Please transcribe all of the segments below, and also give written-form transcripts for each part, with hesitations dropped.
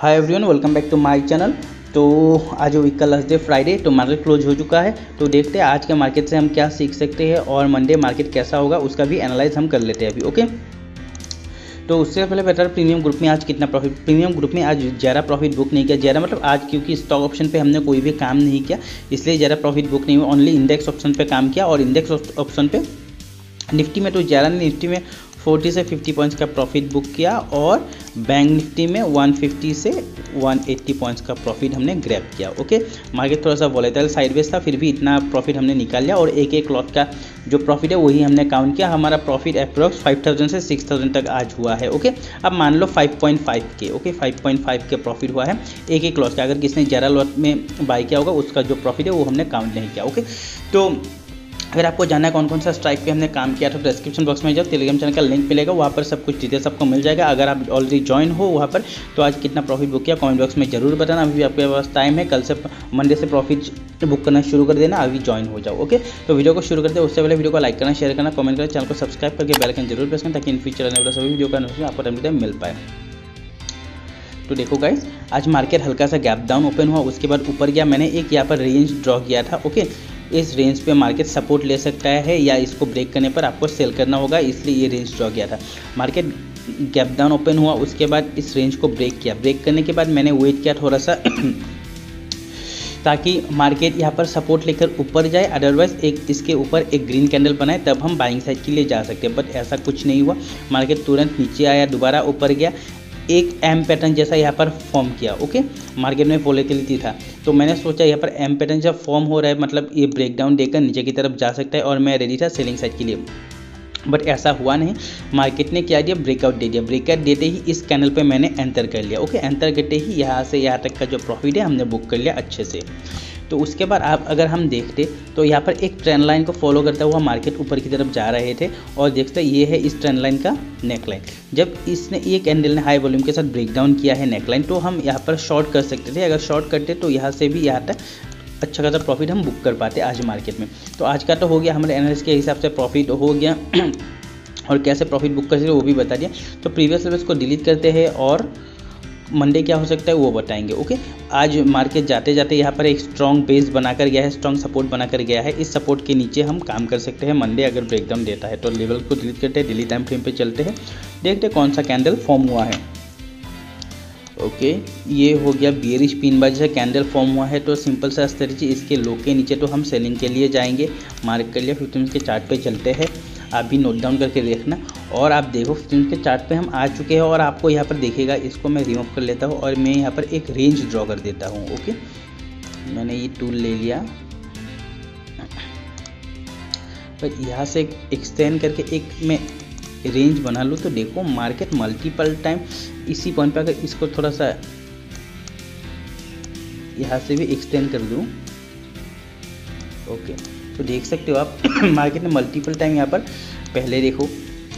Hi everyone, welcome back to my channel. तो आज week का लास्ट डे फ्राइडे, तो मार्केट क्लोज हो चुका है। तो देखते हैं आज के मार्केट से हम क्या सीख सकते हैं और मंडे मार्केट कैसा होगा उसका भी एनालाइज हम कर लेते हैं अभी। ओके, तो उससे पहले बेटर प्रीमियम ग्रुप में आज कितना प्रॉफिट, प्रीमियम ग्रुप में आज ज़्यादा प्रॉफिट बुक नहीं किया। ज़्यादा मतलब आज क्योंकि स्टॉक ऑप्शन पे हमने कोई भी काम नहीं किया, इसलिए ज़्यादा प्रॉफिट बुक नहीं हुआ। ओनली इंडेक्स ऑप्शन पे काम किया और इंडेक्स ऑप्शन पे निफ्टी में तो ज़्यादा नहीं, निफ्टी में 40 से 50 पॉइंट्स का प्रॉफिट बुक किया और बैंक निफ्टी में 150 से 180 पॉइंट्स का प्रॉफिट हमने ग्रैब किया। ओके, मार्केट थोड़ा सा वोलेटाइल साइडवेज था, फिर भी इतना प्रॉफिट हमने निकाल लिया और एक एक लॉट का जो प्रॉफिट है वही हमने काउंट किया। हमारा प्रॉफिट अप्रॉक्स 5000 से 6000 तक आज हुआ है। ओके, अब मान लो 5.5 के, ओके 5.5 के प्रॉफिट हुआ है एक एक लॉट का। अगर किसने ज़्यादा लॉट में बाई किया होगा उसका जो प्रॉफिट है वो हमने काउंट नहीं किया। ओके, तो अगर आपको जानना है कौन कौन सा स्ट्राइक पे हमने काम किया तो डिस्क्रिप्शन बॉक्स में जाओ, टेलीग्राम चैनल का लिंक मिलेगा, वहाँ पर सब कुछ डिटेल्स आपको मिल जाएगा। अगर आप ऑलरेडी ज्वाइन हो वहाँ पर, तो आज कितना प्रॉफिट बुक किया कमेंट बॉक्स में जरूर बताना। अभी आपके पास टाइम है, कल से मंडे से प्रॉफिट बुक करना शुरू कर देना, अभी ज्वाइन हो जाओ। ओके, तो वीडियो को शुरू करते हैं, उससे पहले वीडियो को लाइक करना, शेयर करना, कमेंट करना, चैनल को सब्सक्राइब करके बेल आइकन जरूर प्रेस करना ताकि इन फ्यूचर आने वाला सभी वीडियो का नोटिफिकेशन आपको टाइम टू टाइम मिल पाए। तो देखो गाइस, आज मार्केट हल्का सा गैप डाउन ओपन हुआ, उसके बाद ऊपर गया। मैंने एक यहाँ पर रेंज ड्रॉ किया था। ओके, इस रेंज पे मार्केट सपोर्ट ले सकता है या इसको ब्रेक करने पर आपको सेल करना होगा, इसलिए ये रेंज ड्रॉ किया था। मार्केट गैप डाउन ओपन हुआ, उसके बाद इस रेंज को ब्रेक किया। ब्रेक करने के बाद मैंने वेट किया थोड़ा सा ताकि मार्केट यहाँ पर सपोर्ट लेकर ऊपर जाए, अदरवाइज एक इसके ऊपर एक ग्रीन कैंडल बनाए तब हम बाइंग साइड के लिए जा सकते हैं। बट ऐसा कुछ नहीं हुआ, मार्केट तुरंत नीचे आया, दोबारा ऊपर गया, एक एम पैटर्न जैसा यहाँ पर फॉर्म किया। ओके, मार्केट में वोलेटिलिटी था तो मैंने सोचा यहाँ पर एम पैटर्न जब फॉर्म हो रहा है मतलब ये ब्रेकडाउन देकर नीचे की तरफ जा सकता है और मैं रेडी था सेलिंग साइड के लिए। बट ऐसा हुआ नहीं, मार्केट ने क्या दिया, ब्रेकआउट दे दिया। ब्रेकआउट देते ही इस कैंडल पे मैंने एंटर कर लिया। ओके, एंटर करते ही यहाँ से यहाँ तक का जो प्रॉफिट है हमने बुक कर लिया अच्छे से। तो उसके बाद आप अगर हम देखते तो यहाँ पर एक ट्रेंड लाइन को फॉलो करता हुआ मार्केट ऊपर की तरफ जा रहे थे और देखते ये है इस ट्रेंड लाइन का नेकलाइन। जब इसने ये कैंडल ने हाई वॉल्यूम के साथ ब्रेकडाउन किया है नेकलाइन, तो हम यहाँ पर शॉर्ट कर सकते थे। अगर शॉर्ट करते तो यहाँ से भी यहाँ तक अच्छा खासा प्रॉफिट हम बुक कर पाते आज मार्केट में। तो आज का तो हो गया, हमारे एनालिस्ट के हिसाब से प्रॉफिट हो गया और कैसे प्रॉफिट बुक कर सकते वो भी बता दिया। तो प्रीवियस लेवल्स को डिलीट करते हैं और मंडे क्या हो सकता है वो बताएंगे। ओके, आज मार्केट जाते जाते यहाँ पर एक स्ट्रॉन्ग बेस बनाकर गया है, स्ट्रॉन्ग सपोर्ट बनाकर गया है। इस सपोर्ट के नीचे हम काम कर सकते हैं मंडे अगर ब्रेकडाउन देता है। तो लेवल को डिलीट करते हैं, डेली टाइम फ्रेम पर चलते हैं, देखते हैं कौन सा कैंडल फॉर्म हुआ है। ओके, ये हो गया बियरिश पिन बार जैसा कैंडल फॉर्म हुआ है। तो सिंपल सा स्ट्रेटजी, इसके लो के नीचे तो हम सेलिंग के लिए जाएंगे। मार्क कर लिया, 15 के चार्ट पे चलते हैं, आप भी नोट डाउन करके देखना। और आप देखो 15 के चार्ट पे हम आ चुके हैं और आपको यहाँ पर देखेगा, इसको मैं रिमूव कर लेता हूँ और मैं यहाँ पर एक रेंज ड्रॉ कर देता हूँ। ओके, मैंने ये टूल ले लिया, पर यहाँ से एक्सटेंड करके एक मैं रेंज बना लूँ। तो देखो मार्केट मल्टीपल टाइम इसी पॉइंट पर, अगर इसको थोड़ा सा यहाँ से भी एक्सटेंड कर दूँ, ओके, तो देख सकते हो आप मार्केट ने मल्टीपल टाइम यहाँ पर, पहले देखो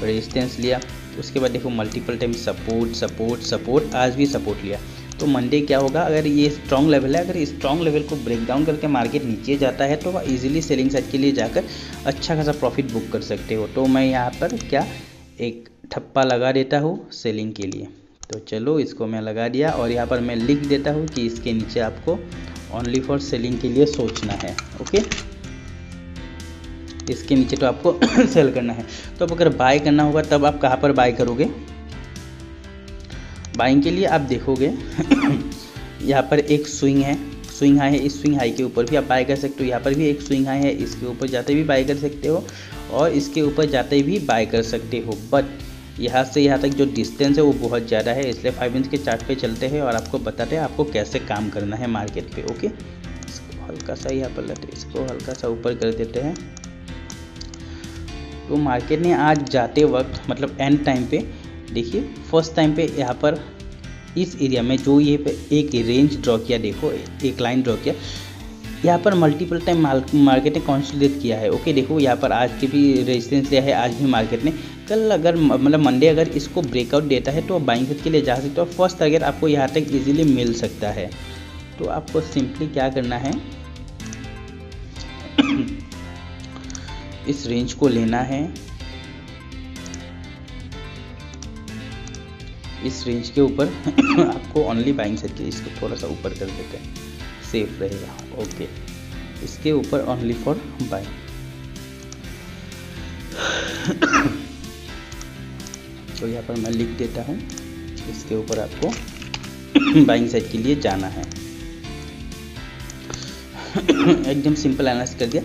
रेजिस्टेंस लिया, उसके बाद देखो multiple time support support support, आज भी सपोर्ट लिया। तो मंडे क्या होगा, अगर ये स्ट्रॉन्ग लेवल है, अगर इस स्ट्रॉन्ग लेवल को ब्रेकडाउन करके मार्केट नीचे जाता है तो वह इजीली सेलिंग साइड के लिए जाकर अच्छा खासा प्रॉफिट बुक कर सकते हो। तो मैं यहाँ पर क्या एक ठप्पा लगा देता हूँ सेलिंग के लिए। तो चलो इसको मैं लगा दिया और यहाँ पर मैं लिख देता हूँ कि इसके नीचे आपको ओनली फॉर सेलिंग के लिए सोचना है। ओके, इसके नीचे तो आपको सेल करना है। तो अब अगर बाय करना होगा तब आप कहाँ पर बाय करोगे, बाइंग के लिए आप देखोगे यहाँ पर एक स्विंग है, स्विंग हाई है, इस स्विंग हाई के ऊपर भी आप बाय कर सकते हो। यहाँ पर भी एक स्विंग हाई है, इसके ऊपर जाते भी बाय कर सकते हो और इसके ऊपर जाते भी बाय कर सकते हो। बट यहाँ से यहाँ तक जो डिस्टेंस है वो बहुत ज़्यादा है, इसलिए 5 इंच के चार्ट पे चलते हैं और आपको बताते हैं आपको कैसे काम करना है मार्केट पे। ओके, इसको हल्का सा यहाँ पर लेते, इसको हल्का सा ऊपर कर देते हैं। तो मार्केट ने आज जाते वक्त मतलब एंड टाइम पे देखिए, फर्स्ट टाइम पे यहाँ पर इस एरिया में जो ये पे एक रेंज ड्रॉ किया, देखो एक लाइन ड्रॉ किया, यहाँ पर मल्टीपल टाइम मार्केट ने कंसोलिडेट किया है। ओके, देखो यहाँ पर आज के भी रेजिस्टेंस लिया है, आज भी मार्केट ने। कल अगर मतलब मंडे अगर इसको ब्रेकआउट देता है तो आप बाइंग के लिए जा सकते हो, फर्स्ट टारगेट आपको यहाँ तक इजीली मिल सकता है। तो आपको सिंपली क्या करना है, इस रेंज को लेना है इस रेंज के ऊपर आपको ओनली बाइंग चाहिए। इसको थोड़ा सा ऊपर कर देते हैं, सेफ रहेगा। ओके, इसके ऊपर ओनली फॉर बाइंग। तो यहाँ पर मैं लिख देता हूँ, इसके ऊपर आपको बाइंग साइड के लिए जाना है। एकदम सिंपल एनालिसिस कर दिया।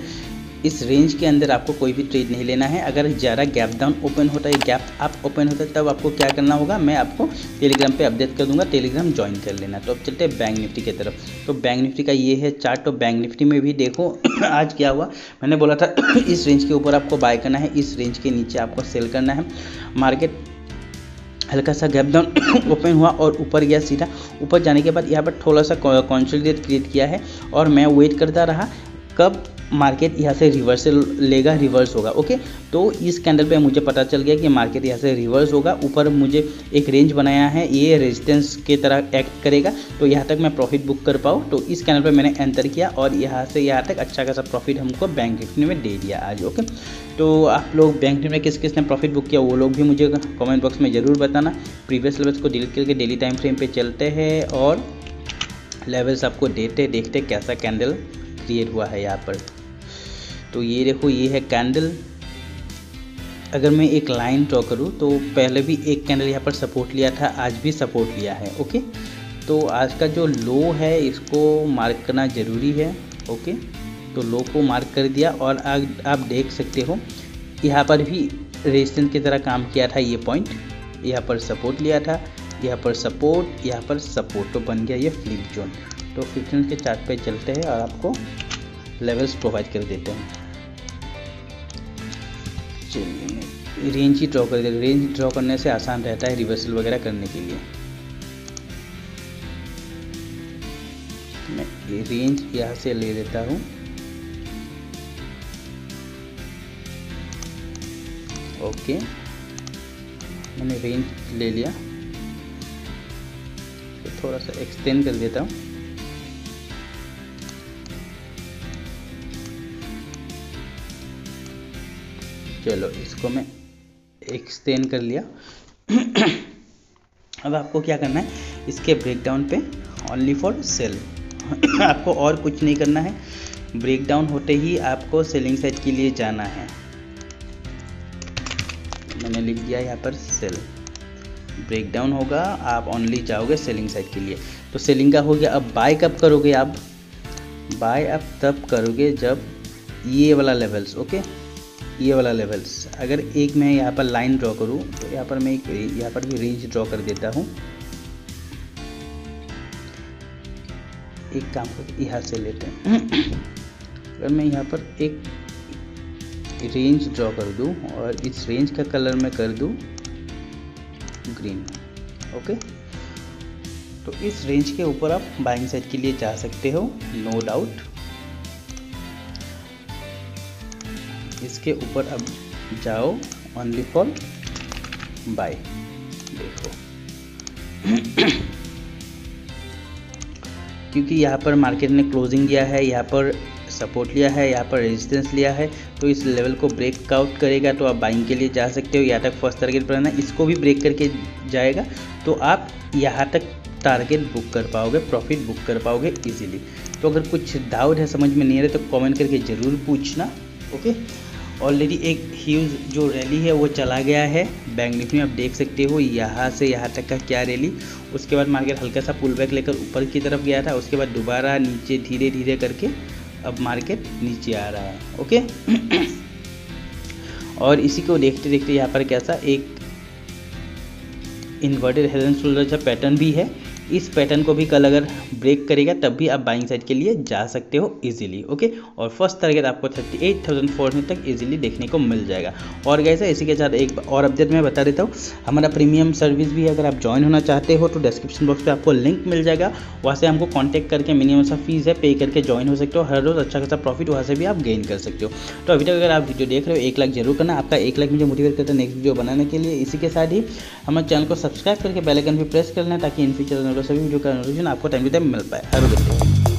इस रेंज के अंदर आपको कोई भी ट्रेड नहीं लेना है। अगर ज़्यादा गैप डाउन ओपन होता है, गैप अप ओपन होता है, तब आपको क्या करना होगा, मैं आपको टेलीग्राम पे अपडेट कर दूंगा, टेलीग्राम ज्वाइन कर लेना। तो अब चलते हैं बैंक निफ्टी की तरफ। तो बैंक निफ्टी का ये है चार्ट। तो बैंक निफ्टी में भी देखो आज क्या हुआ। मैंने बोला था इस रेंज के ऊपर आपको बाय करना है, इस रेंज के नीचे आपको सेल करना है। मार्केट हल्का सा गैप डाउन ओपन हुआ और ऊपर गया सीधा। ऊपर जाने के बाद यहाँ पर थोड़ा सा कॉन्सोलिडेट क्रिएट किया है और मैं वेट करता रहा कब मार्केट यहाँ से रिवर्सल लेगा, रिवर्स होगा। ओके, तो इस कैंडल पे मुझे पता चल गया कि मार्केट यहाँ से रिवर्स होगा। ऊपर मुझे एक रेंज बनाया है, ये रेजिस्टेंस के तरह एक्ट करेगा। तो यहाँ तक मैं प्रॉफिट बुक कर पाऊँ, तो इस कैंडल पे मैंने एंटर किया और यहाँ से यहाँ तक अच्छा खासा प्रॉफिट हमको बैंक निफ्टी में दे दिया आज। ओके, तो आप लोग बैंक निफ्टी में किस किस ने प्रॉफिट बुक किया वो लोग भी मुझे कॉमेंट बॉक्स में ज़रूर बताना। प्रीवियस लेवल्स को डिलीट करके डेली टाइम फ्रेम पर चलते हैं और लेवल्स आपको देते देखते कैसा कैंडल क्रिएट हुआ है यहाँ पर। तो ये देखो, ये है कैंडल। अगर मैं एक लाइन ड्रॉ करूँ तो पहले भी एक कैंडल यहाँ पर सपोर्ट लिया था, आज भी सपोर्ट लिया है। ओके, तो आज का जो लो है इसको मार्क करना ज़रूरी है। ओके, तो लो को मार्क कर दिया और आप देख सकते हो यहाँ पर भी रेजिस्टेंस की तरह काम किया था। ये पॉइंट यहाँ पर सपोर्ट लिया था, यहाँ पर सपोर्ट, यहाँ पर सपोर्ट, तो बन गया ये फ्लिप जोन। तो फ्लिप जोन के चार्ट पे चलते हैं और आपको लेवल्स प्रोवाइड कर देते हैं। रेंज ही ड्रॉ कर दे, रेंज ड्रॉ करने से आसान रहता है रिवर्सल वगैरह करने के लिए। मैं ये रेंज यहाँ से ले लेता हूँ ओके, मैंने रेंज ले लिया, तो थोड़ा सा एक्सटेंड कर देता हूँ। चलो, इसको मैं एक्सटेंड कर लिया। अब आपको क्या करना है, इसके ब्रेकडाउन पे ओनली फॉर सेल। आपको और कुछ नहीं करना है, ब्रेकडाउन होते ही आपको सेलिंग साइड के लिए जाना है। मैंने लिख दिया यहाँ पर सेल, ब्रेकडाउन होगा आप ओनली जाओगे सेलिंग साइड के लिए। तो सेलिंग का हो गया। अब बाय कब करोगे, आप बाय आप तब करोगे जब ये वाला लेवल्स, ओके ये वाला लेवल्स, अगर एक मैं यहाँ पर लाइन ड्रॉ करूँ तो यहाँ पर मैं एक यहाँ पर भी रेंज ड्रॉ कर देता हूँ। एक काम कर यहाँ से लेते हैं, अगर मैं यहाँ पर एक रेंज ड्रॉ कर दूँ और इस रेंज का कलर मैं कर दूँ ग्रीन। ओके, तो इस रेंज के ऊपर आप बाइंग साइड के लिए जा सकते हो, नो डाउट। इसके ऊपर अब जाओ ओनली फॉर बाय। देखो क्योंकि यहाँ पर मार्केट ने क्लोजिंग दिया है, यहाँ पर सपोर्ट लिया है, यहाँ पर रेजिस्टेंस लिया है, तो इस लेवल को ब्रेकआउट करेगा तो आप बाइंग के लिए जा सकते हो। यहाँ तक फर्स्ट टारगेट बनाना, इसको भी ब्रेक करके जाएगा तो आप यहाँ तक टारगेट बुक कर पाओगे, प्रॉफिट बुक कर पाओगे इजीली। तो अगर कुछ डाउट है, समझ में नहीं आ रहा, तो कॉमेंट करके ज़रूर पूछना। ओके, ऑलरेडी एक ह्यूज जो रैली है वो चला गया है बैंक निफ्टी में। आप देख सकते हो यहाँ से यहाँ तक का क्या रैली। उसके बाद मार्केट हल्का सा पुल बैक लेकर ऊपर की तरफ गया था, उसके बाद दोबारा नीचे धीरे धीरे करके अब मार्केट नीचे आ रहा है। ओके, और इसी को देखते देखते यहाँ पर कैसा एक इन्वर्टेड हेड एंड शोल्डर का पैटर्न भी है। इस पैटर्न को भी कल अगर ब्रेक करेगा तब भी आप बाइंग साइड के लिए जा सकते हो इजीली। ओके, और फर्स्ट टारगेट आपको 38,400 तक इजीली देखने को मिल जाएगा। और गाइज़, इसी के साथ एक और अपडेट मैं बता देता हूँ, हमारा प्रीमियम सर्विस भी है। अगर आप ज्वाइन होना चाहते हो तो डिस्क्रिप्शन बॉक्स पे आपको लिंक मिल जाएगा, वहाँ से हमको कॉन्टैक्ट करके मिनिमम सा फीस है पे करके ज्वाइन हो सकते हो। हर रोज़ अच्छा खासा प्रॉफिट वहाँ से भी आप गेन कर सकते हो। तो अभी तक अगर आप वीडियो देख रहे हो 1 लाख जरूर करना, आपका 1 लाख मुझे मोटिवेट करता है नेक्स्ट वीडियो बनाने के लिए। इसी के साथ ही हमारे चैनल को सब्सक्राइब करके बेल आइकन भी प्रेस कर लेना ताकि इन फ्यूचर सभी वीडियो का नोटिफिकेशन आपको टाइम टू टाइम मिल पाए।